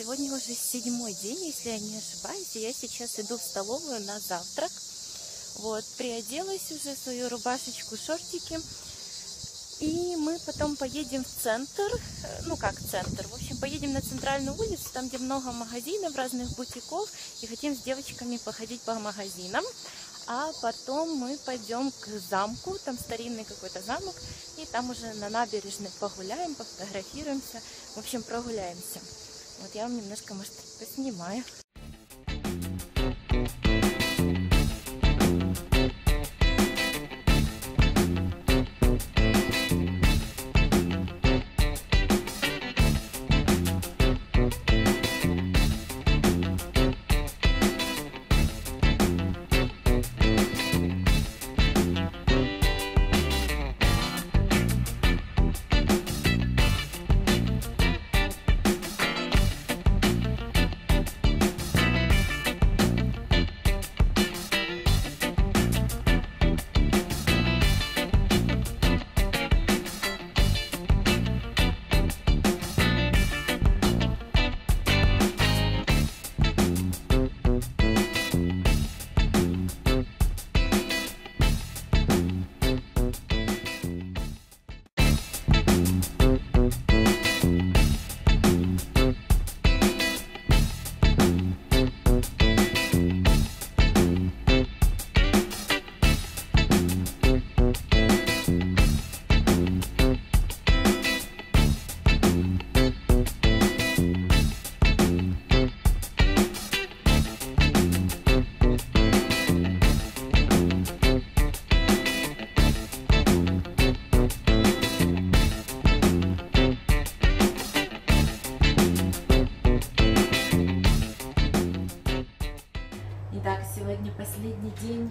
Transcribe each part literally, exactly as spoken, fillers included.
сегодня уже седьмой день, если я не ошибаюсь. Я сейчас иду в столовую на завтрак. Вот, приоделась уже, свою рубашечку, шортики. И мы потом поедем в центр, ну как центр, в общем, поедем на центральную улицу, там где много магазинов, разных бутиков, и хотим с девочками походить по магазинам, а потом мы пойдем к замку, там старинный какой-то замок, и там уже на набережной погуляем, пофотографируемся, в общем, прогуляемся. Вот я вам немножко, может, поснимаю. Сегодня последний день.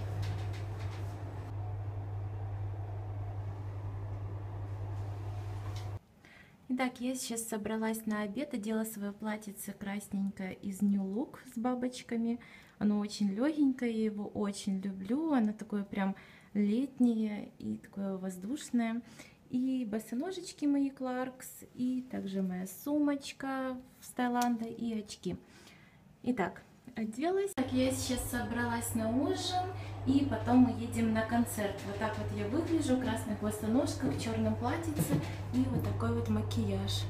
Итак, я сейчас собралась на обед, одела свое платьице красненькое из Нью-Лук с бабочками. Оно очень легенькое, я его очень люблю. Оно такое прям летнее и такое воздушное. И босоножечки мои Clarks, и также моя сумочка с Таиланда, и очки. Итак, оделась. Так, я сейчас собралась на ужин, и потом мы едем на концерт. Вот так вот я выгляжу в красных босоножках, в черном платьице и вот такой вот макияж.